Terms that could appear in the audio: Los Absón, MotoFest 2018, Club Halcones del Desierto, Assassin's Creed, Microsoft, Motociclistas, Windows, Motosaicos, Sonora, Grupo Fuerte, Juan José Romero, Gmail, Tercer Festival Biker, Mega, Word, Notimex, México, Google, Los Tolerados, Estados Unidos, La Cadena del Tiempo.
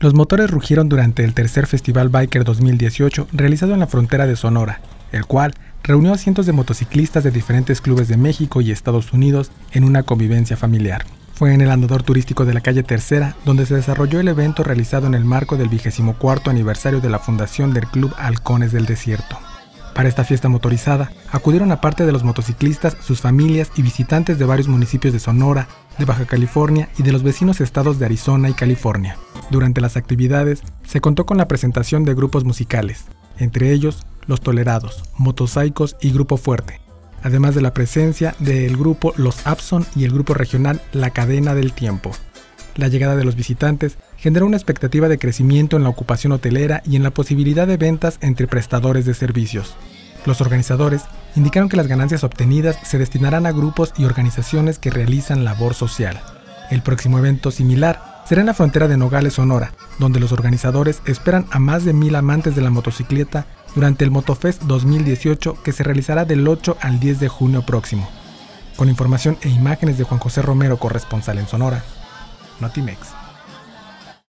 Los motores rugieron durante el Tercer Festival Biker 2018 realizado en la frontera de Sonora, el cual reunió a cientos de motociclistas de diferentes clubes de México y Estados Unidos en una convivencia familiar. Fue en el andador turístico de la calle Tercera donde se desarrolló el evento realizado en el marco del 24º aniversario de la fundación del Club Halcones del Desierto. Para esta fiesta motorizada acudieron aparte de los motociclistas, sus familias y visitantes de varios municipios de Sonora, de Baja California y de los vecinos estados de Arizona y California. Durante las actividades se contó con la presentación de grupos musicales, entre ellos Los Tolerados, Motosaicos y Grupo Fuerte, además de la presencia del grupo Los Absón y el grupo regional La Cadena del Tiempo. La llegada de los visitantes generó una expectativa de crecimiento en la ocupación hotelera y en la posibilidad de ventas entre prestadores de servicios. Los organizadores indicaron que las ganancias obtenidas se destinarán a grupos y organizaciones que realizan labor social. El próximo evento similar será en la frontera de Nogales, Sonora, donde los organizadores esperan a más de 1000 amantes de la motocicleta durante el MotoFest 2018, que se realizará del 8 al 10 de junio próximo. Con información e imágenes de Juan José Romero, corresponsal en Sonora, Notimex.